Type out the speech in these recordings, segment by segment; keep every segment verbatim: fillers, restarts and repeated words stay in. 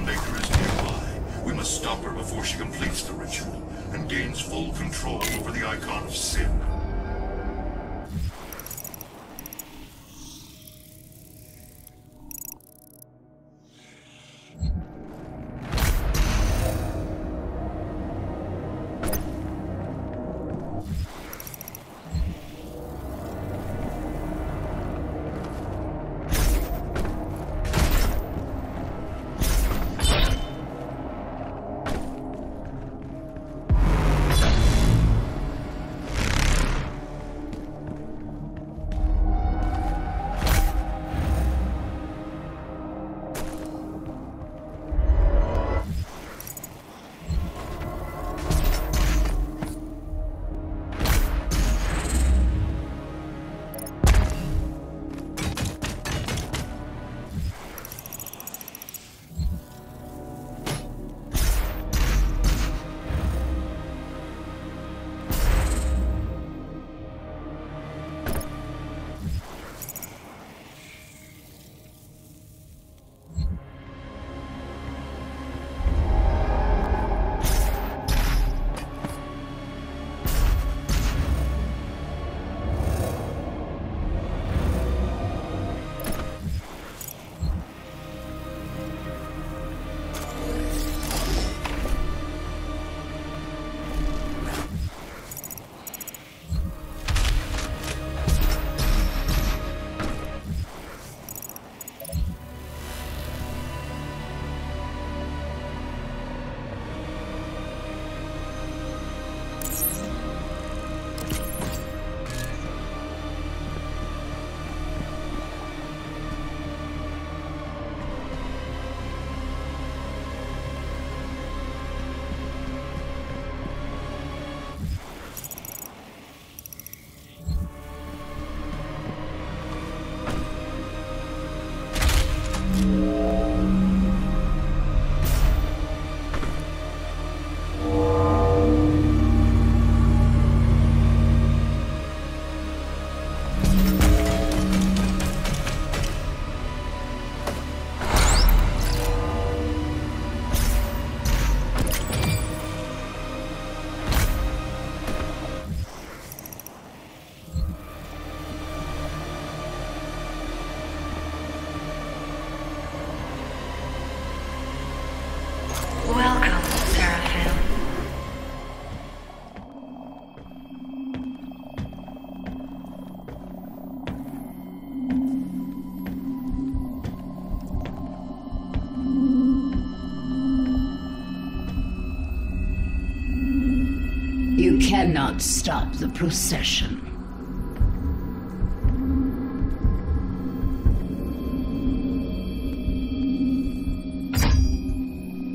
Sunbaker is nearby. We must stop her before she completes the ritual and gains full control over the Icon of Sin. You cannot stop the procession.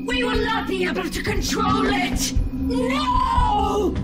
We will not be able to control it! No!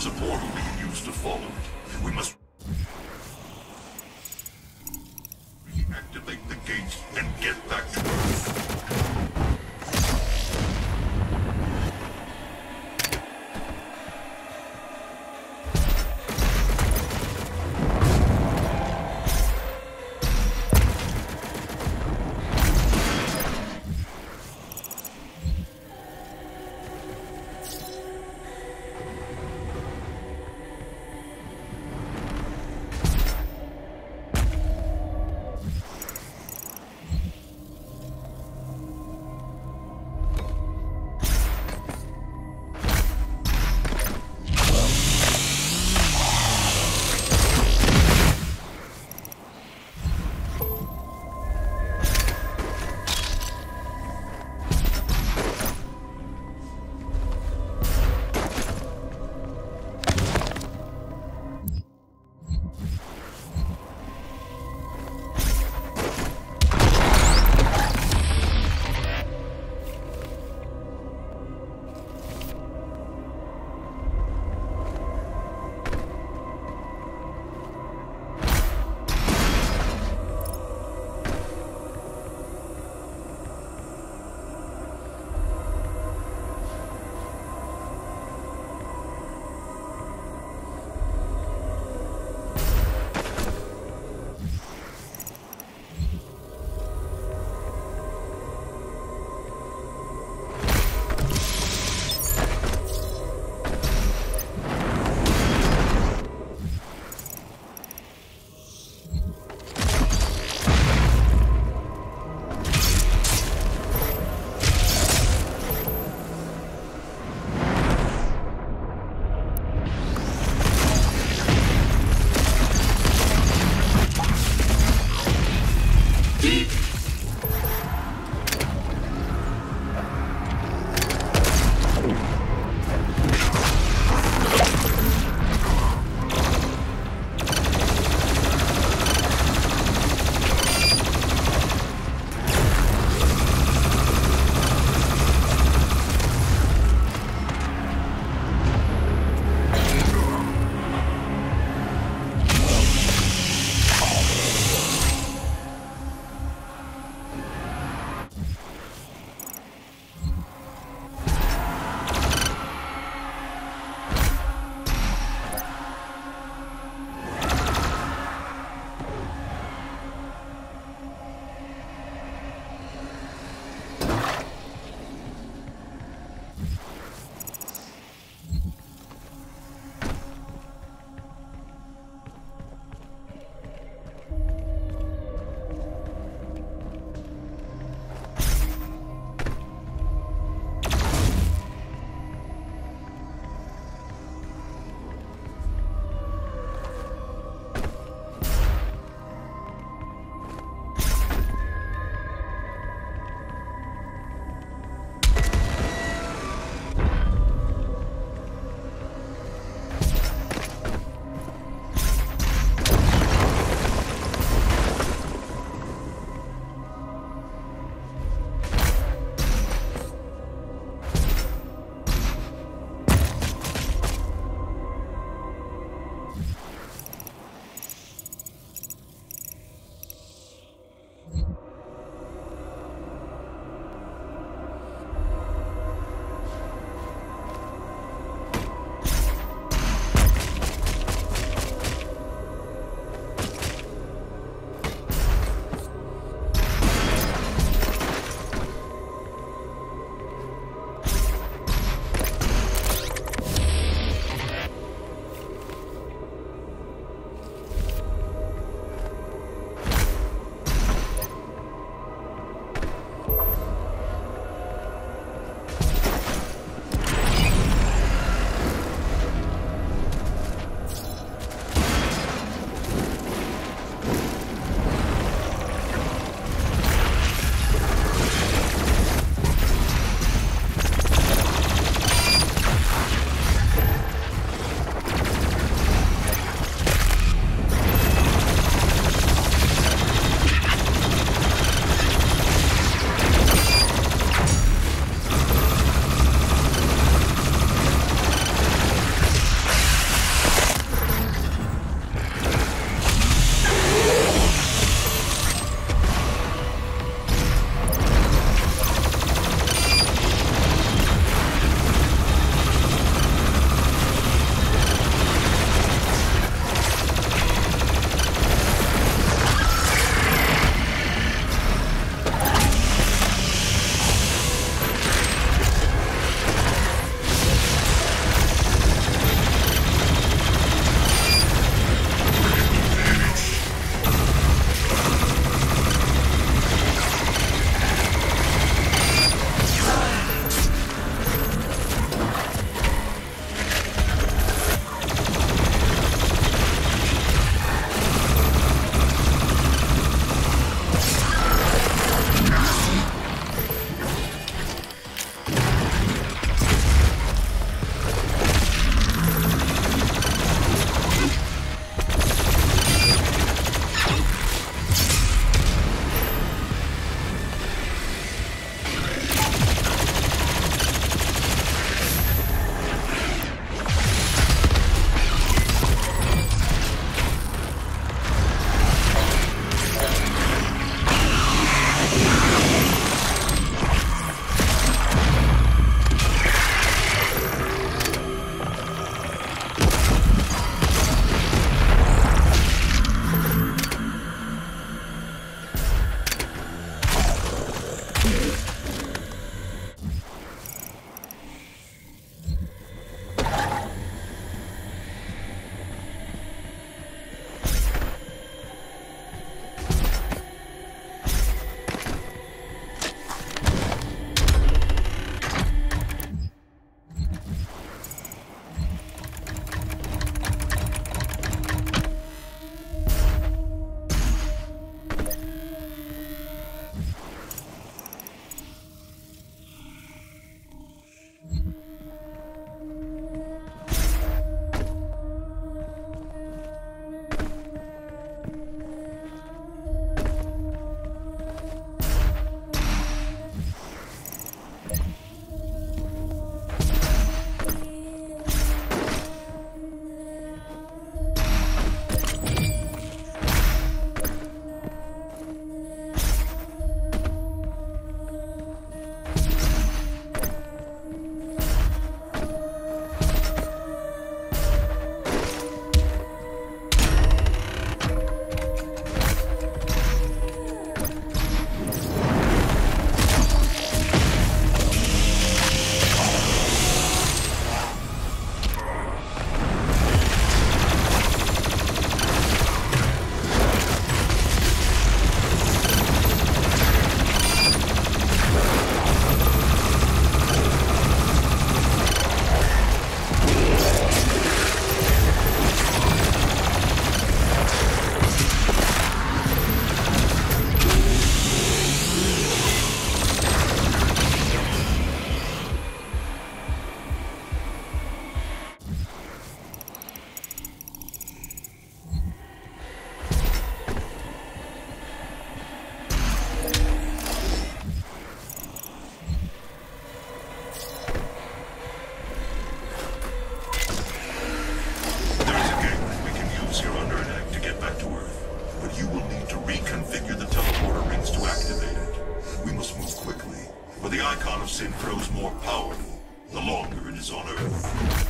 is a portal we can use to follow it. We must reactivate the gates and get back to Earth. Sin grows more powerful the longer it is on Earth.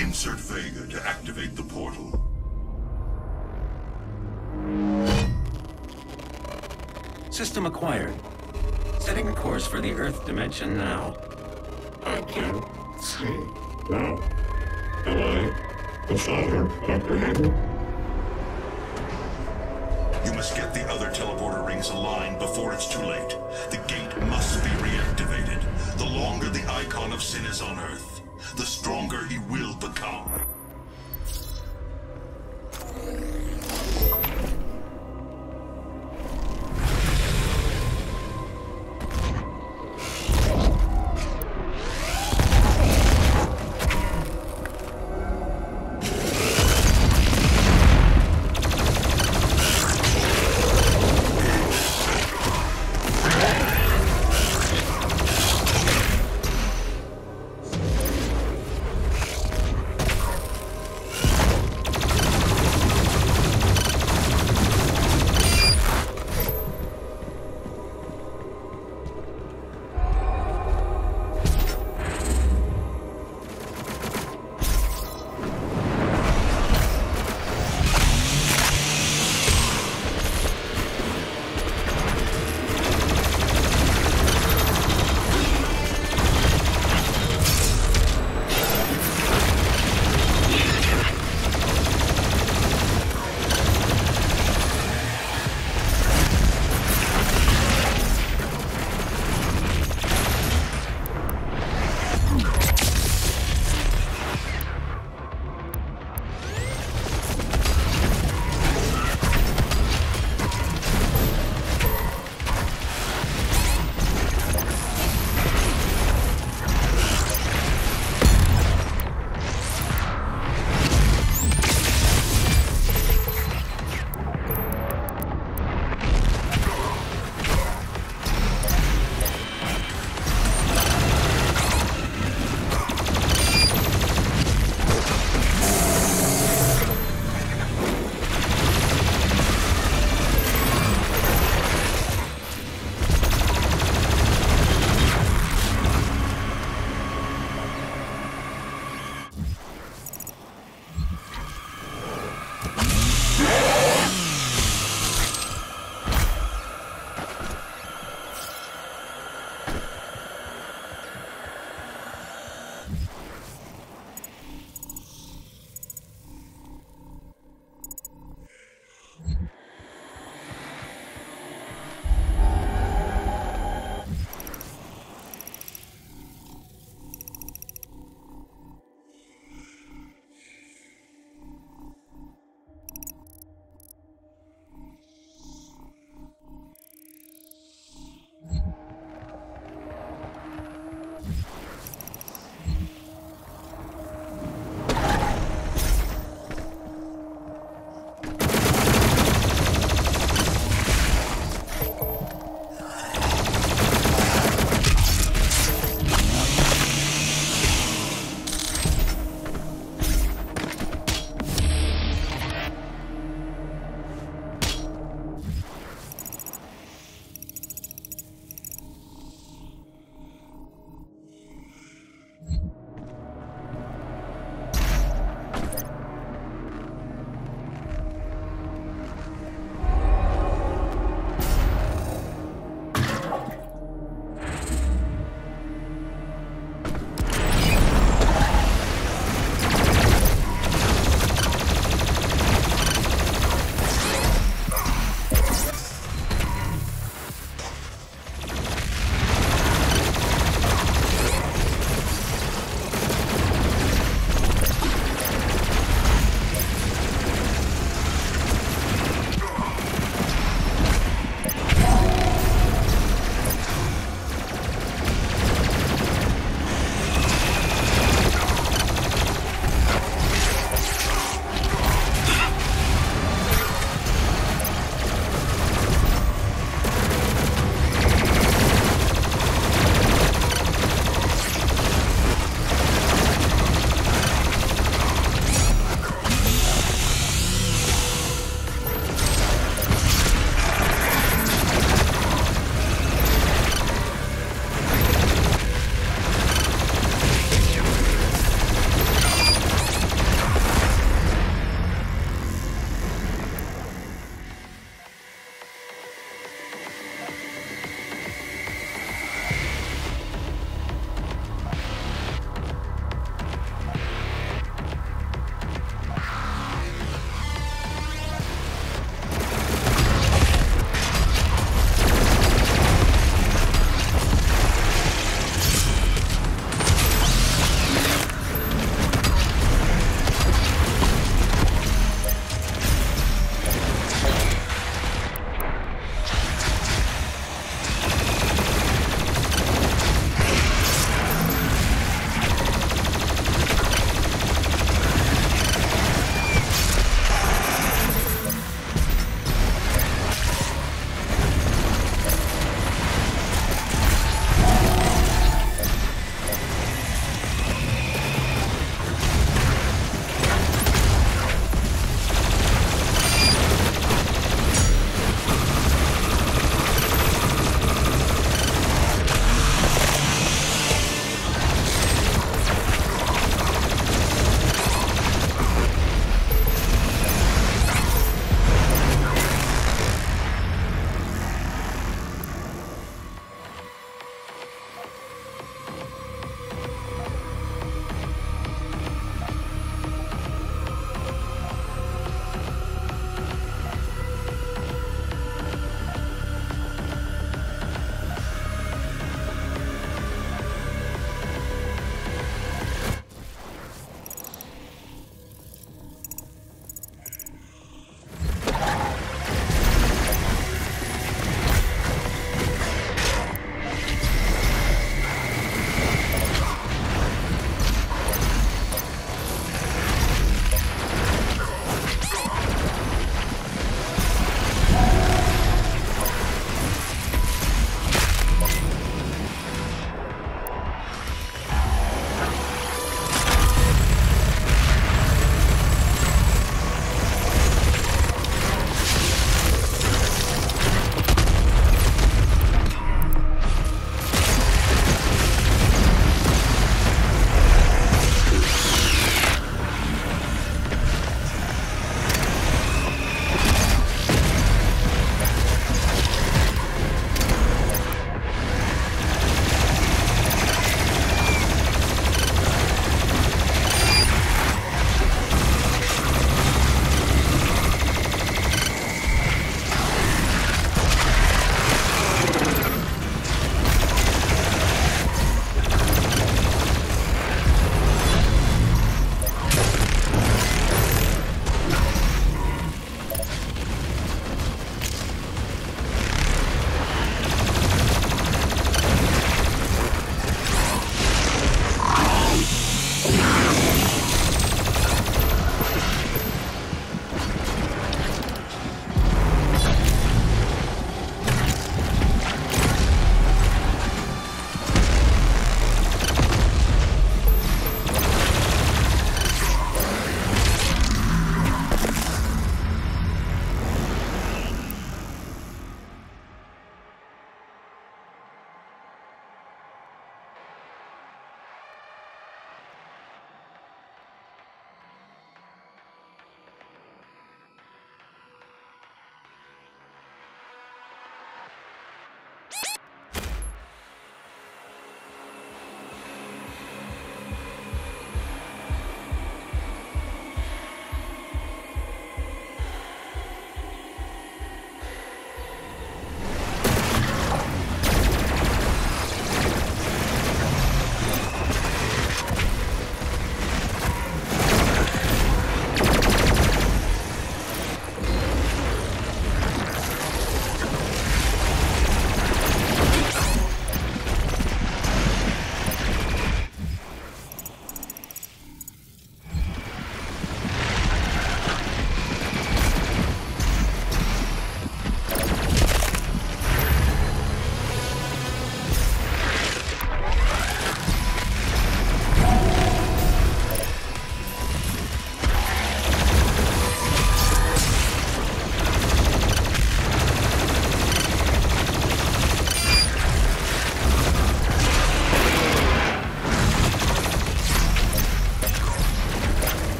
Insert Vega to activate the portal. System acquired. Setting a course for the Earth dimension now. I can't see now. Am I the father, Doctor Hager? You must get the other teleporter rings aligned before it's too late. The gate must be reactivated. The longer the Icon of Sin is on Earth, the stronger he will become.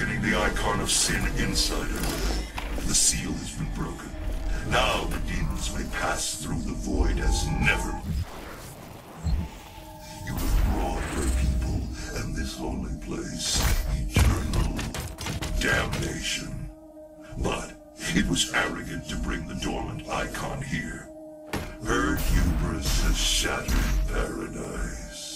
awakening the icon of sin inside her, and the seal has been broken. Now the demons may pass through the void as never. You have brought her people and this holy place eternal damnation. But it was arrogant to bring the dormant icon here. Her hubris has shattered paradise.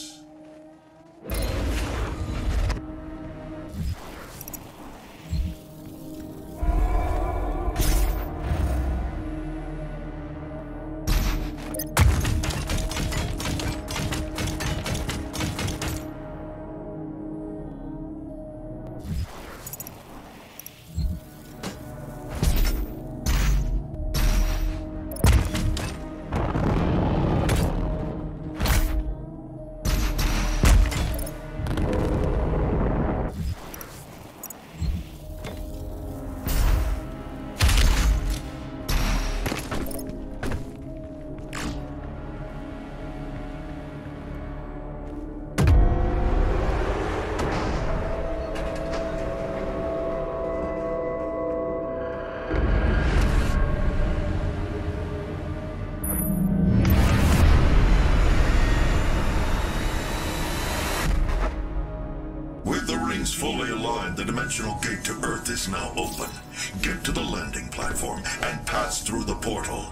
Fully aligned, the dimensional gate to Earth is now open. Get to the landing platform and pass through the portal.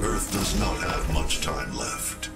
Earth does not have much time left.